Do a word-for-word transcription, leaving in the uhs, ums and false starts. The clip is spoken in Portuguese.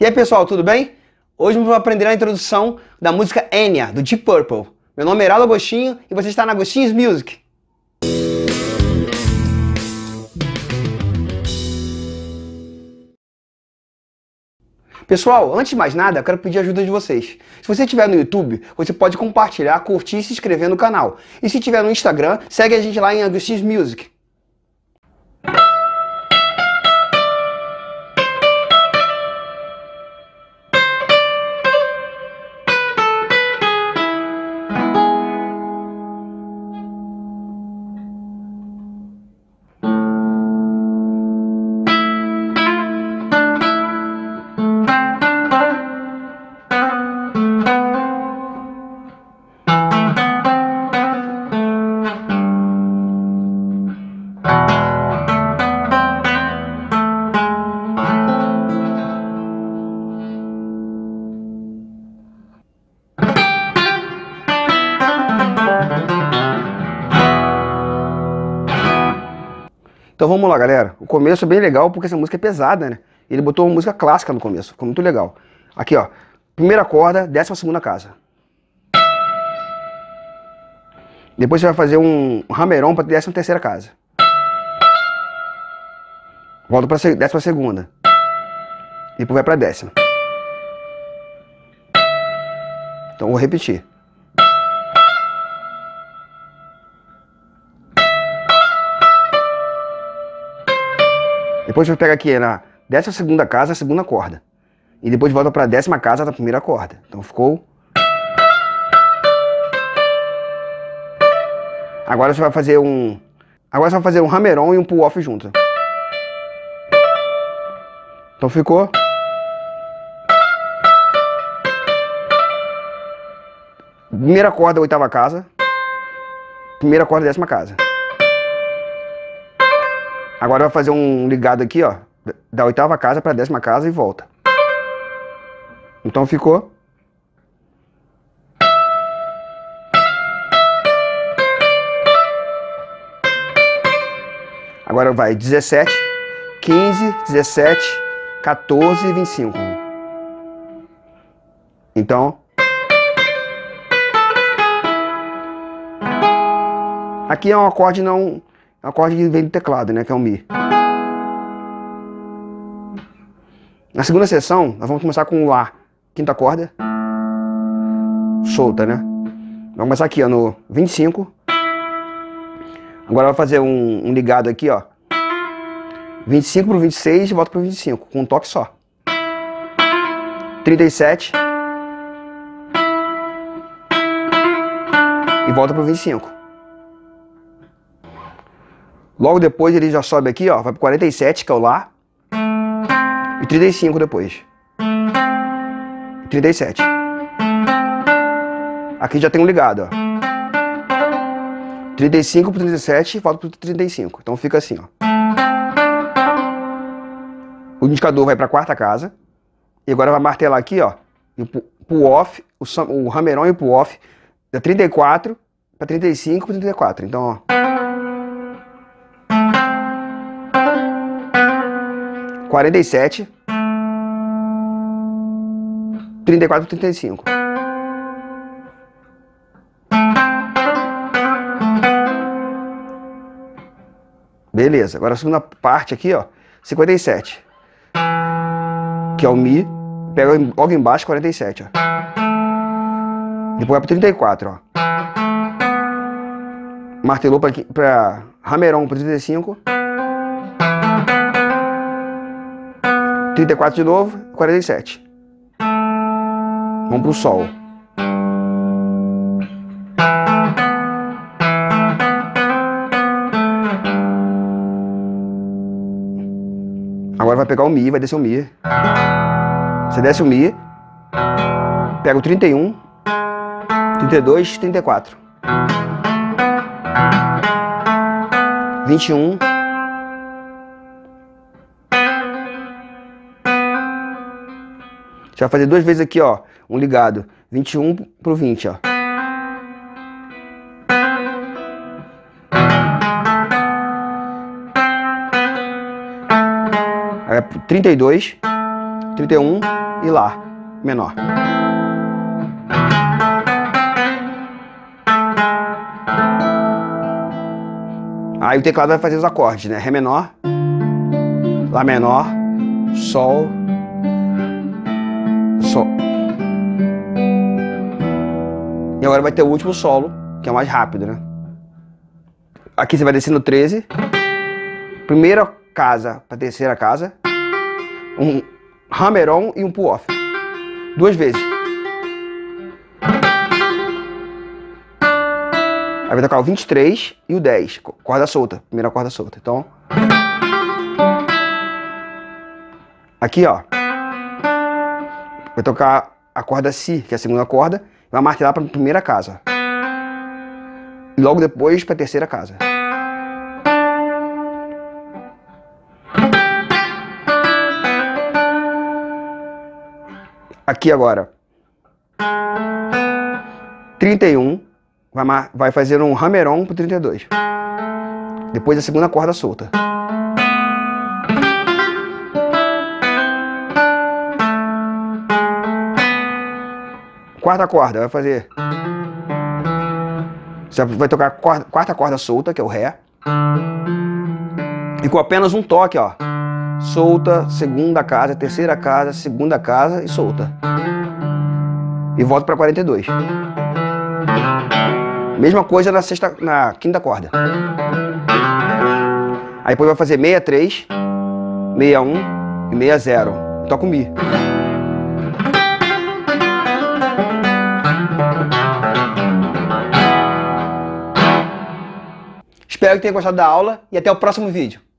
E aí pessoal, tudo bem? Hoje vamos aprender a introdução da música Anya, do Deep Purple. Meu nome é Eraldo Agostinho e você está na Agostinho's Music. Pessoal, antes de mais nada, eu quero pedir a ajuda de vocês. Se você estiver no YouTube, você pode compartilhar, curtir e se inscrever no canal. E se estiver no Instagram, segue a gente lá em Agostinho's Music. Então vamos lá, galera. O começo é bem legal porque essa música é pesada, né? Ele botou uma música clássica no começo. Ficou muito legal. Aqui, ó. Primeira corda, décima segunda casa. Depois você vai fazer um hammer-on para décima terceira casa. Volta para décima segunda. Depois vai para décima. Então vou repetir. Depois eu vou pegar aqui na décima segunda casa, a segunda corda. E depois volta para a décima casa da primeira corda. Então ficou... Agora você vai fazer um... Agora você vai fazer um hammer-on e um pull-off junto. Então ficou... Primeira corda, oitava casa. Primeira corda, décima casa. Agora vai fazer um ligado aqui, ó, da oitava casa para a décima casa e volta. Então ficou. Agora vai dezessete, quinze, dezessete, quatorze e vinte e cinco. Então. Aqui é um acorde não... É um acorde que vem do teclado, né? Que é o Mi. Na segunda sessão, nós vamos começar com o Lá. Quinta corda. Solta, né? Vamos começar aqui, ó, no vinte e cinco. Agora vai fazer um, um ligado aqui, ó. vinte e cinco pro vinte e seis e volta pro vinte e cinco, com um toque só. trinta e sete. E volta pro vinte e cinco. Logo depois ele já sobe aqui, ó, vai pro quarenta e sete, que é o Lá. E trinta e cinco depois. trinta e sete. Aqui já tem um ligado, ó. trinta e cinco pro trinta e sete e volta pro trinta e cinco. Então fica assim, ó. O indicador vai pra quarta casa. E agora vai martelar aqui, ó. E o pull-off, o, o hammer-on e o pull-off da trinta e quatro pra trinta e cinco pro trinta e quatro. Então, ó. quarenta e sete, trinta e quatro, trinta e cinco. Beleza, agora a segunda parte aqui, ó, cinquenta e sete, que é o Mi, pega logo embaixo, quarenta e sete, ó. Depois vai pro trinta e quatro, ó. Martelou pra, pra hammer-on pro trinta e cinco. trinta e quatro de novo, quarenta e sete. Vamos pro Sol. Agora vai pegar o Mi, vai descer o Mi. Você desce o Mi, pega o trinta e um, trinta e dois, trinta e quatro. vinte e um. Você vai fazer duas vezes aqui, ó, um ligado, vinte e um pro vinte, ó. Aí é trinta e dois, trinta e um. e Lá menor. Aí o teclado vai fazer os acordes, né? Ré menor, Lá menor, Sol, Sol. E agora vai ter o último solo, que é o mais rápido, né? Aqui você vai descendo treze. Primeira casa para terceira casa. Um hammer-on e um pull-off. Duas vezes. Aí vai tocar o vinte e três e o dez. Corda solta. Primeira corda solta. Então... aqui, ó. Vai tocar a corda Si, que é a segunda corda. Vai martelar para a primeira casa. E logo depois para a terceira casa. Aqui agora. trinta e um. Vai, vai fazer um hammer-on pro trinta e dois. Depois a segunda corda solta. Quarta corda, vai fazer... você vai tocar a corda, quarta corda solta, que é o Ré. E com apenas um toque, ó. Solta, segunda casa, terceira casa, segunda casa e solta. E volta pra quarenta e dois. Mesma coisa na, sexta, na quinta corda. Aí depois vai fazer sessenta e três, sessenta e um e sessenta. Toca o Mi. Espero que tenha gostado da aula e até o próximo vídeo.